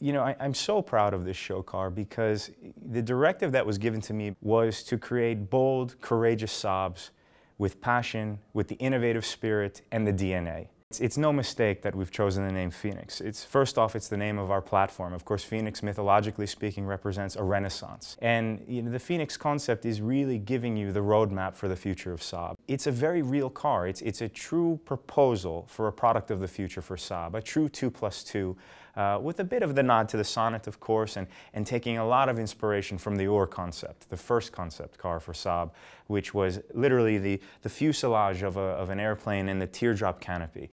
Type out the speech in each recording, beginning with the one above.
You know, I'm so proud of this show car because the directive that was given to me was to create bold, courageous Saabs with passion, with the innovative spirit and the DNA. It's no mistake that we've chosen the name Phoenix. First off, it's the name of our platform. Of course, Phoenix, mythologically speaking, represents a renaissance. And you know, the Phoenix concept is really giving you the roadmap for the future of Saab. It's a very real car. It's a true proposal for a product of the future for Saab, a true 2+2, with a bit of the nod to the Sonnet, of course, and taking a lot of inspiration from the OR concept, the first concept car for Saab, which was literally the fuselage of an airplane and the teardrop canopy.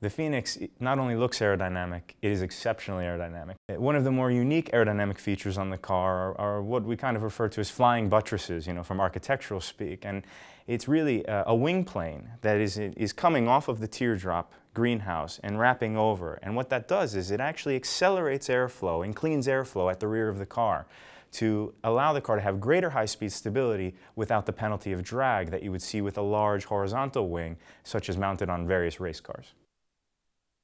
The Phoenix not only looks aerodynamic, it is exceptionally aerodynamic. One of the more unique aerodynamic features on the car are what we kind of refer to as flying buttresses, you know, from architectural speak. And it's really a wing plane that is coming off of the teardrop greenhouse and wrapping over. And what that does is it actually accelerates airflow and cleans airflow at the rear of the car to allow the car to have greater high-speed stability without the penalty of drag that you would see with a large horizontal wing, such as mounted on various race cars.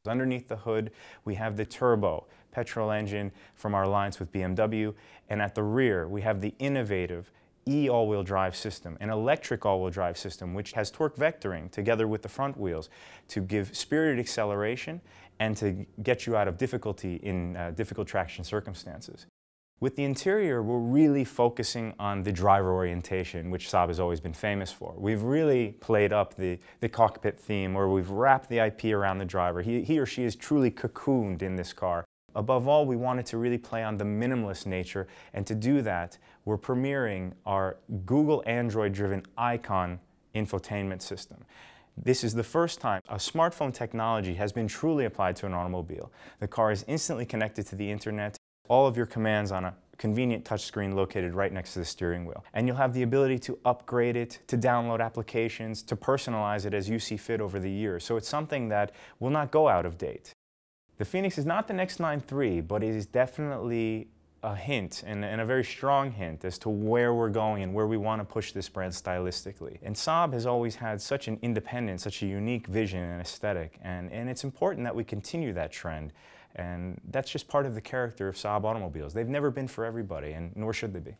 Underneath the hood, we have the turbo petrol engine from our alliance with BMW, and at the rear, we have the innovative all-wheel drive system, an electric all-wheel drive system, which has torque vectoring together with the front wheels to give spirited acceleration and to get you out of difficulty in difficult traction circumstances. With the interior, we're really focusing on the driver orientation, which Saab has always been famous for. We've really played up the cockpit theme, where we've wrapped the IP around the driver. He or she is truly cocooned in this car. Above all, we wanted to really play on the minimalist nature, and to do that, we're premiering our Google Android-driven IQon infotainment system. This is the first time a smartphone technology has been truly applied to an automobile. The car is instantly connected to the internet. All of your commands on a convenient touchscreen located right next to the steering wheel. And you'll have the ability to upgrade it, to download applications, to personalize it as you see fit over the years. So it's something that will not go out of date. The Phoenix is not the next 9.3, but it is definitely a hint, and a very strong hint, as to where we're going and where we want to push this brand stylistically. And Saab has always had such an independent, such a unique vision and aesthetic, and it's important that we continue that trend. And that's just part of the character of Saab automobiles. They've never been for everybody, and nor should they be.